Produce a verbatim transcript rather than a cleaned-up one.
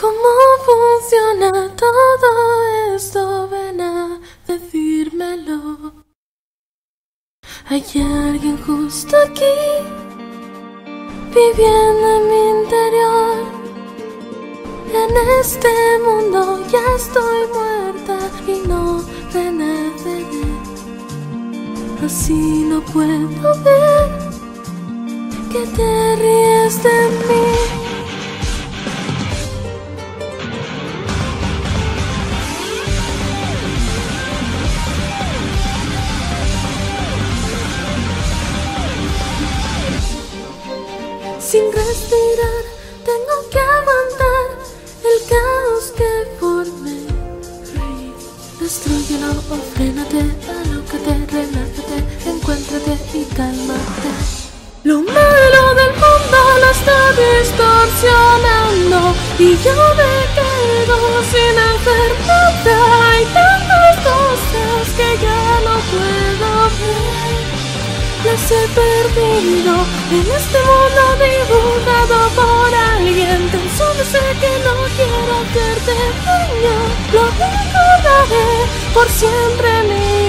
¿Cómo funciona todo esto? Ven a decírmelo. Hay alguien justo aquí, viviendo en mi interior. En este mundo ya estoy muerta y no renaceré. Así no puedo ver que te ríes de mí. Sin respirar, tengo que aguantar el caos que formé. Destrúyelo o frénate, alócate, relájate, encuéntrate y cálmate. Lo malo del mundo lo está distorsionando y yo me quedo sin hacer nada. Hay tantas cosas que ya no puedo ver. Las he perdido en este mundo dibujado por alguien. Tan solo sé que no quiero hacerte daño. Lo recordaré por siempre, mi